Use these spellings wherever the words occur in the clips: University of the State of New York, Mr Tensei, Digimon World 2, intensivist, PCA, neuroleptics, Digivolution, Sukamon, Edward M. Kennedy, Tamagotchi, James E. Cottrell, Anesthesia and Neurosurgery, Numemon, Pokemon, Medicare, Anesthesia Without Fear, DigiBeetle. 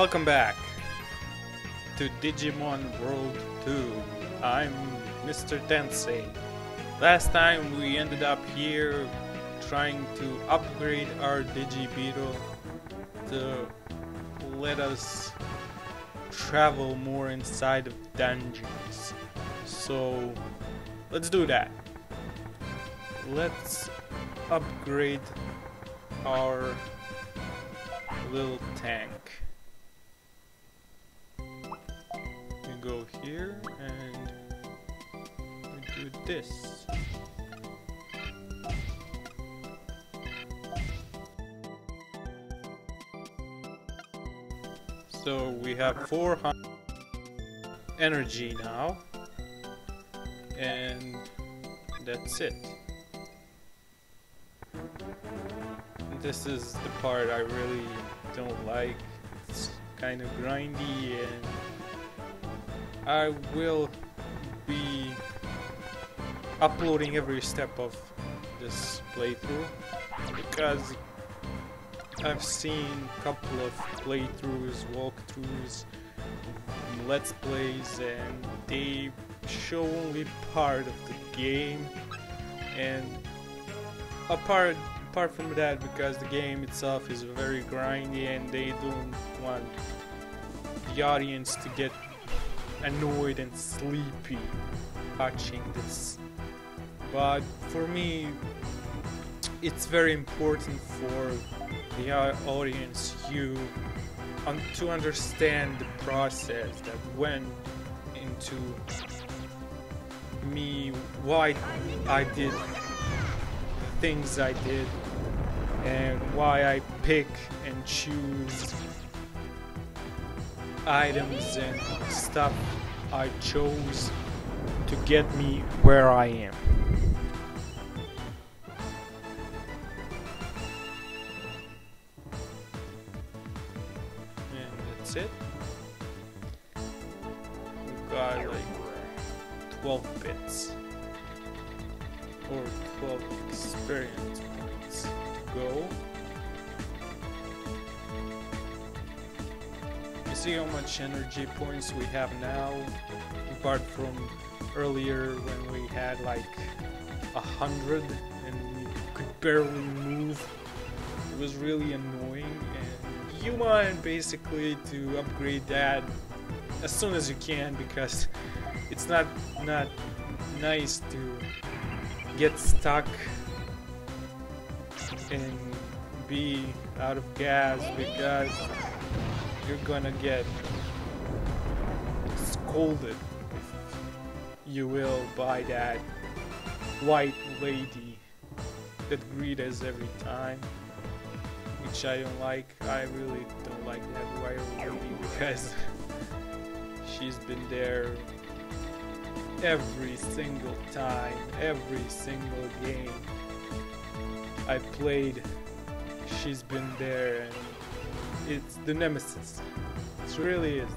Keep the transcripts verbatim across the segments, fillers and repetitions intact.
Welcome back to Digimon World two. I'm Mister Tensei. Last time we ended up here trying to upgrade our DigiBeetle to let us travel more inside of dungeons. So let's do that. Let's upgrade our little tank. We go here and we do this. So we have four hundred energy now, and that's it. This is the part I really don't like. It's kind of grindy, and I will be uploading every step of this playthrough because I've seen a couple of playthroughs, walkthroughs, let's plays, and they show only part of the game, and apart apart from that, because the game itself is very grindy and they don't want the audience to get annoyed and sleepy watching this. But for me, it's very important for the audience you um, to understand the process that went into me, why I did the things I did, and why I pick and choose items and stuff I chose to get me where I am. And that's it. We've got like twelve bits or twelve experience points to go. See how much energy points we have now, apart from earlier when we had like a hundred and we could barely move. It was really annoying, and you want basically to upgrade that as soon as you can, because it's not not nice to get stuck and be out of gas, because you're gonna get scolded, if you will, by that white lady that greets us every time, which I don't like. I really don't like that white lady, because she's been there every single time, every single game I played. She's been there, and it's the nemesis. It really is.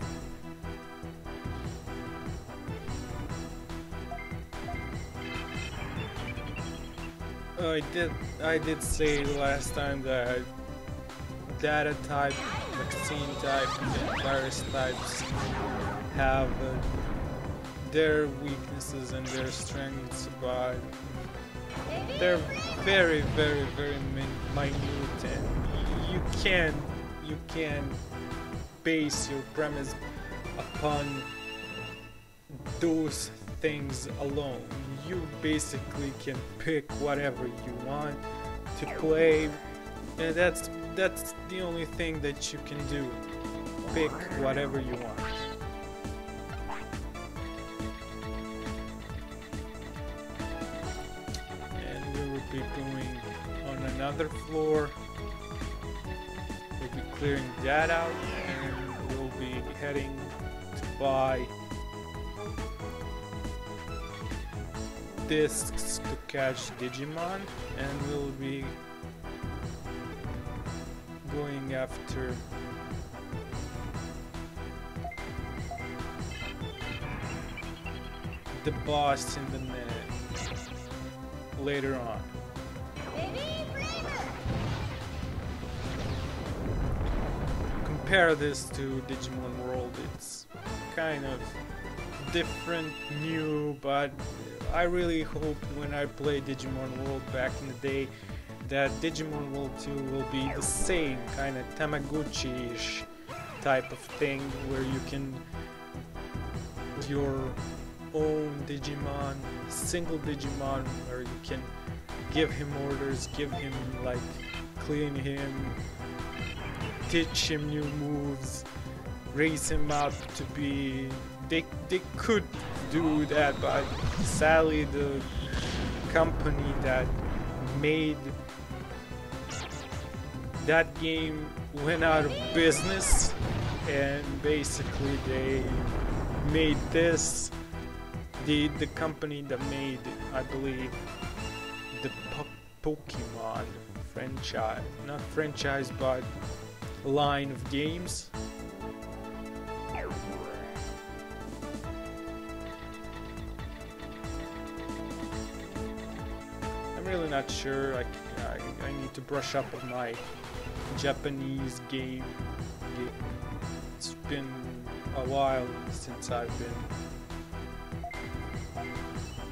I did. I did say last time that data type, vaccine type, and virus types have uh, their weaknesses and their strengths, but they're very, very, very minute, and you can't. You can base your premise upon those things alone. You basically can pick whatever you want to play, and that's that's the only thing that you can do. Pick whatever you want. And we will be going on another floor. We'll be clearing that out, and we'll be heading to buy discs to catch Digimon, and we'll be going after the boss in the net later on. compare this to Digimon World, it's kind of different, new, but I really hope when I play Digimon World back in the day that Digimon World two will be the same kind of Tamagotchi-ish type of thing where you can your own Digimon, single Digimon, where you can give him orders, give him like clean him, teach him new moves, raise him up to be... They, they could do that, but sadly the company that made that game went out of business, and basically they made this, the, the company that made, I believe, the po Pokemon franchise, not franchise but line of games. Really not sure. I, I, I need to brush up on my Japanese game. It's been a while since I've been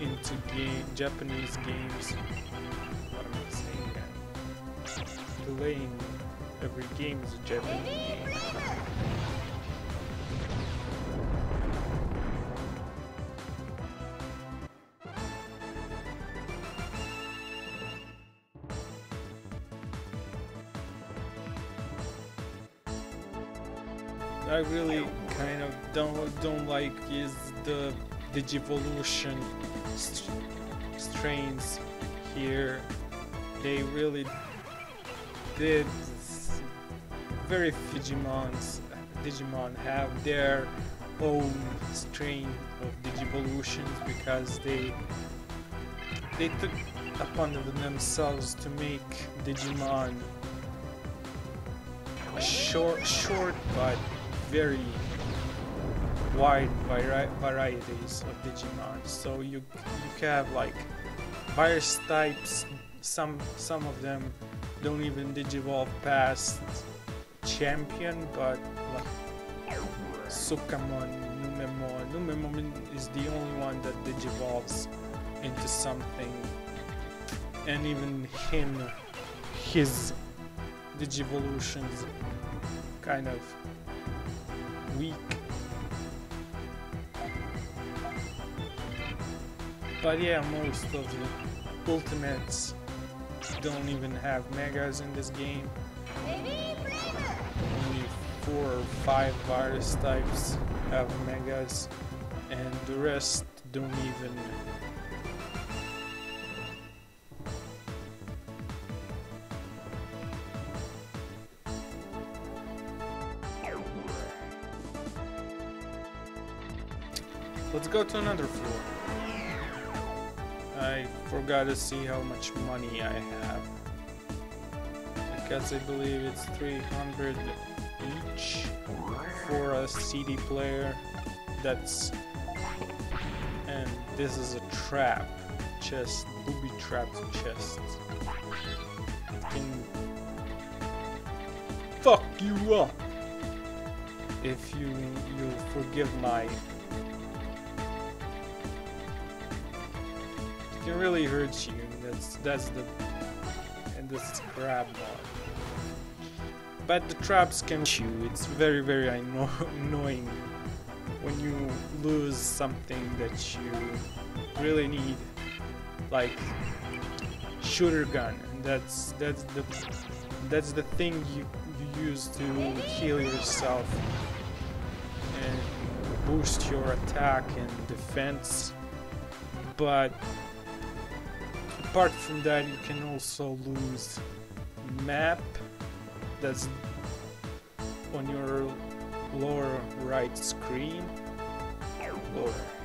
into game Japanese games. What am I saying? I'm delaying every game is a Japanese game. I really kind of don't don't like is the Digivolution st strains here. They really did very Digimons. Digimon have their own strain of Digivolutions because they they took upon themselves to make Digimon short short but very wide vari varieties of Digimon, so you you have like various types. Some some of them don't even digivolve past champion, but like Sukamon, Numemon. Numemon is the only one that digivolves into something, and even him, his digivolutions kind of weak. But yeah, most of the ultimates don't even have megas in this game. Only four or five virus types have megas, and the rest don't even . Let's go to another floor. I forgot to see how much money I have. Because I believe it's three hundred each for a C D player. That's... And this is a trap chest, booby trapped chest. It can fuck you up! If you, you'll forgive my... It really hurts you. That's that's the and this crab mod. But the traps can shoot you. It's very very anno annoying when you lose something that you really need, like shooter gun. That's that's the that's the thing you, you use to heal yourself and boost your attack and defense. But apart from that, you can also lose map. That's on your lower right screen. Lower.